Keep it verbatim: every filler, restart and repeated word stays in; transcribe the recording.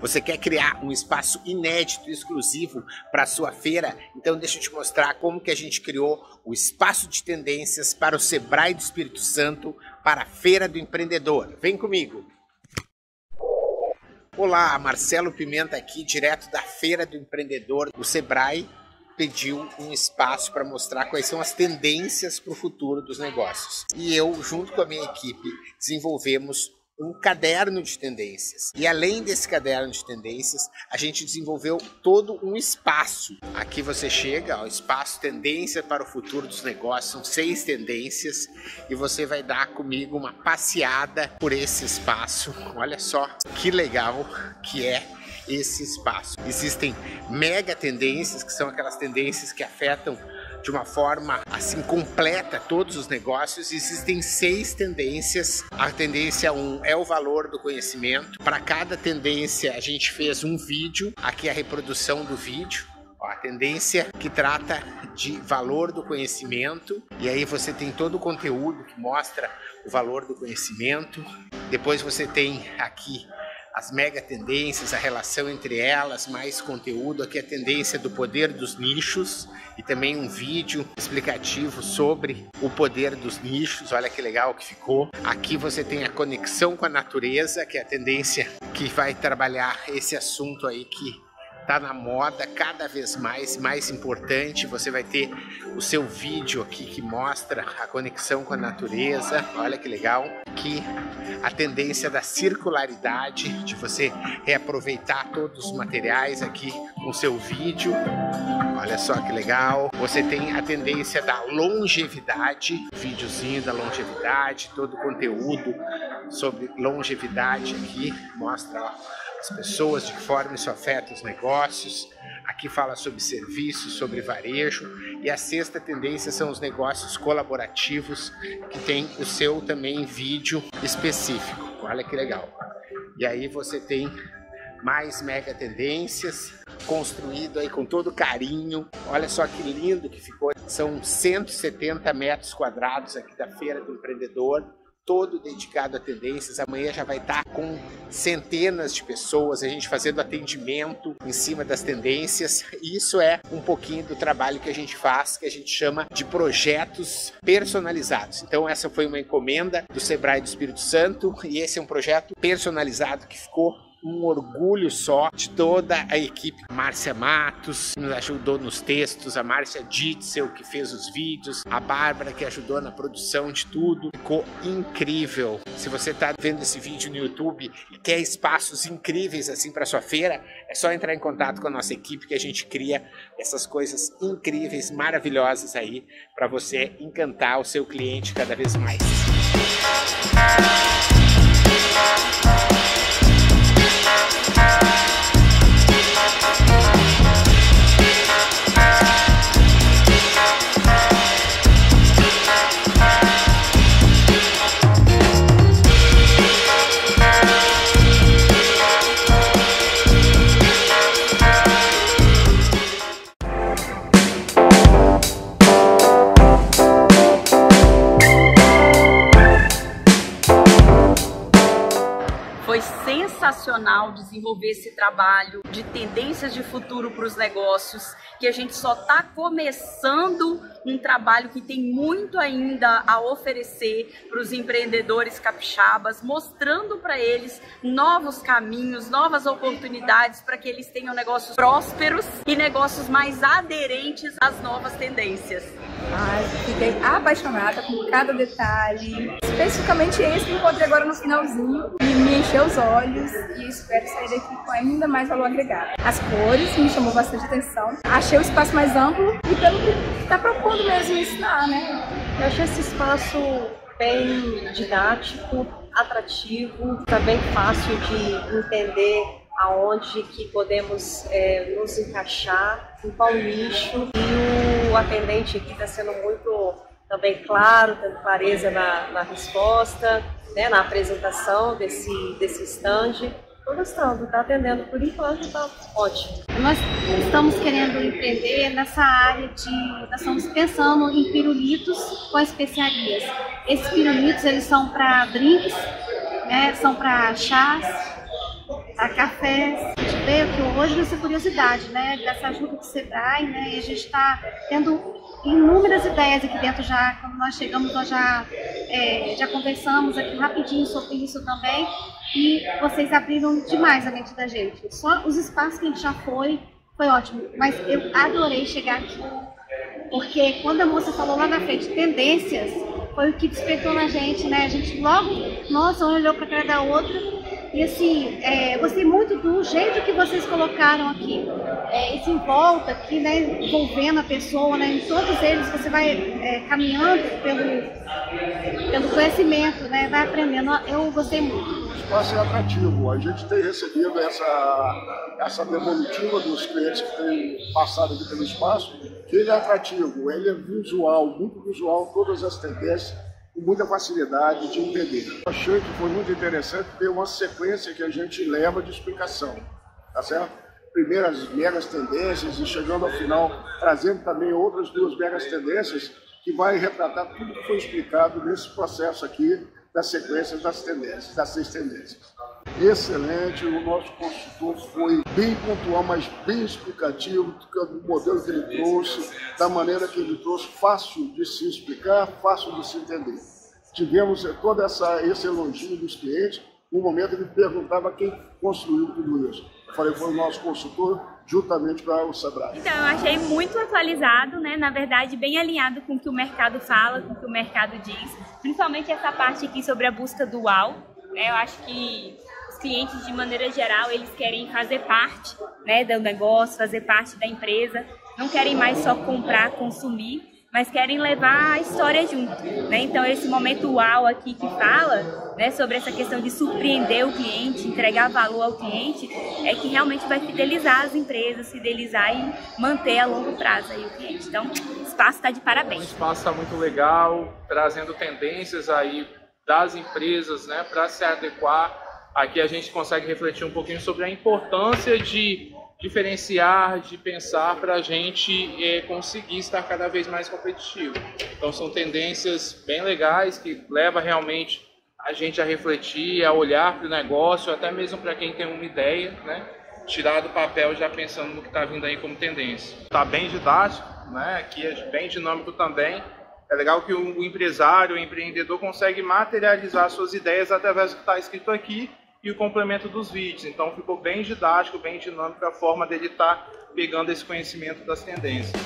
Você quer criar um espaço inédito e exclusivo para a sua feira? Então deixa eu te mostrar como que a gente criou o espaço de tendências para o Sebrae do Espírito Santo para a Feira do Empreendedor. Vem comigo! Olá, Marcelo Pimenta aqui, direto da Feira do Empreendedor. O Sebrae pediu um espaço para mostrar quais são as tendências para o futuro dos negócios. E eu, junto com a minha equipe, desenvolvemos um caderno de tendências. E além desse caderno de tendências, a gente desenvolveu todo um espaço. Aqui você chega ao espaço Tendência para o Futuro dos Negócios, são seis tendências, e você vai dar comigo uma passeada por esse espaço. Olha só que legal que é esse espaço. Existem mega tendências, que são aquelas tendências que afetam de uma forma assim completa todos os negócios. Existem seis tendências. A tendência um é o valor do conhecimento. Para cada tendência a gente fez um vídeo, aqui a reprodução do vídeo. Ó, a tendência que trata de valor do conhecimento, e aí você tem todo o conteúdo que mostra o valor do conhecimento. Depois você tem aqui as mega tendências, a relação entre elas, mais conteúdo. Aqui a tendência do poder dos nichos e também um vídeo explicativo sobre o poder dos nichos. Olha que legal que ficou. Aqui você tem a conexão com a natureza, que é a tendência que vai trabalhar esse assunto aí que tá na moda, cada vez mais, mais importante. Você vai ter o seu vídeo aqui que mostra a conexão com a natureza. Olha que legal. Aqui a tendência da circularidade, de você reaproveitar todos os materiais aqui com o seu vídeo. Olha só que legal. Você tem a tendência da longevidade, videozinho da longevidade, todo o conteúdo sobre longevidade aqui. Mostra, ó, as pessoas, de que forma isso afeta os negócios. Aqui fala sobre serviços, sobre varejo. E a sexta tendência são os negócios colaborativos, que tem o seu também vídeo específico. Olha que legal. E aí você tem mais mega tendências, construído aí com todo carinho. Olha só que lindo que ficou. São cento e setenta metros quadrados aqui da Feira do Empreendedor, todo dedicado a tendências. Amanhã já vai estar com centenas de pessoas, a gente fazendo atendimento em cima das tendências. E isso é um pouquinho do trabalho que a gente faz, que a gente chama de projetos personalizados. Então essa foi uma encomenda do Sebrae do Espírito Santo, e esse é um projeto personalizado que ficou um orgulho só de toda a equipe. Márcia Matos, que nos ajudou nos textos, a Márcia Dietzel, que fez os vídeos, a Bárbara, que ajudou na produção de tudo. Ficou incrível. Se você está vendo esse vídeo no YouTube e quer espaços incríveis assim para sua feira, é só entrar em contato com a nossa equipe, que a gente cria essas coisas incríveis, maravilhosas aí, para você encantar o seu cliente cada vez mais. Sensacional desenvolver esse trabalho de tendências de futuro para os negócios, que a gente só está começando um trabalho que tem muito ainda a oferecer para os empreendedores capixabas, mostrando para eles novos caminhos, novas oportunidades para que eles tenham negócios prósperos e negócios mais aderentes às novas tendências. Ai, fiquei apaixonada com cada detalhe, especificamente esse que encontrei agora no finalzinho e me encheu os olhos, e espero sair daqui com ainda mais valor agregado. As cores me chamou bastante atenção, achei o espaço mais amplo e pelo que está propondo mesmo ensinar, né? Eu achei esse espaço bem didático, atrativo, tá bem fácil de entender aonde que podemos é, nos encaixar, em qual nicho. O atendente aqui está sendo muito também claro, tendo clareza na, na resposta, né, na apresentação desse, desse stand. Estou gostando, está atendendo por enquanto, está ótimo. Nós estamos querendo empreender nessa área de... Nós estamos pensando em pirulitos com especiarias. Esses pirulitos, eles são para drinks, né, são para chás, a café. A gente veio aqui hoje nessa curiosidade, né, dessa ajuda do Sebrae, né, e a gente está tendo inúmeras ideias aqui dentro já. Quando nós chegamos, nós já, é, já conversamos aqui rapidinho sobre isso também, e vocês abriram demais a mente da gente. Só os espaços que a gente já foi, foi ótimo, mas eu adorei chegar aqui, porque quando a moça falou lá na frente, tendências, foi o que despertou na gente, né? A gente logo, nossa, olhou para a cara da outra. E assim, é, gostei muito do jeito que vocês colocaram aqui, é, esse em volta aqui, né, envolvendo a pessoa, né, em todos eles você vai é, caminhando pelo, pelo conhecimento, né, vai aprendendo. Eu gostei muito. O espaço é atrativo, a gente tem recebido essa, essa devolutiva dos clientes que têm passado aqui pelo espaço, que ele é atrativo, ele é visual, muito visual, todas as tendências, com muita facilidade de entender. Eu achei que foi muito interessante ter uma sequência que a gente leva de explicação, tá certo? Primeiras megas tendências e chegando ao final, trazendo também outras duas megas tendências que vai retratar tudo que foi explicado nesse processo aqui das sequências das tendências, das seis tendências. Excelente, o nosso consultor foi bem pontual, mas bem explicativo do modelo que ele trouxe, da maneira que ele trouxe, fácil de se explicar, fácil de se entender. Tivemos todo essa, esse elogio dos clientes, no momento ele perguntava quem construiu tudo isso. Eu falei, foi o nosso consultor, juntamente com o Sebrae. Então, eu achei muito atualizado, né? Na verdade, bem alinhado com o que o mercado fala, com o que o mercado diz, principalmente essa parte aqui sobre a busca do uau, né? Eu acho que os clientes, de maneira geral, eles querem fazer parte, né, do negócio, fazer parte da empresa, não querem mais só comprar, consumir, mas querem levar a história junto, né? Então, esse momento uau aqui que fala, né, sobre essa questão de surpreender o cliente, entregar valor ao cliente, é que realmente vai fidelizar as empresas, fidelizar e manter a longo prazo aí o cliente. Então, o espaço está de parabéns. O espaço está muito legal, trazendo tendências aí das empresas, né, para se adequar. Aqui a gente consegue refletir um pouquinho sobre a importância de diferenciar, de pensar para a gente é, conseguir estar cada vez mais competitivo. Então são tendências bem legais que levam realmente a gente a refletir, a olhar para o negócio, até mesmo para quem tem uma ideia, né? Tirar do papel já pensando no que está vindo aí como tendência. Está bem didático, né? Aqui é bem dinâmico também. É legal que o empresário, o empreendedor consegue materializar suas ideias através do que está escrito aqui e o complemento dos vídeos. Então ficou bem didático, bem dinâmico a forma dele estar pegando esse conhecimento das tendências.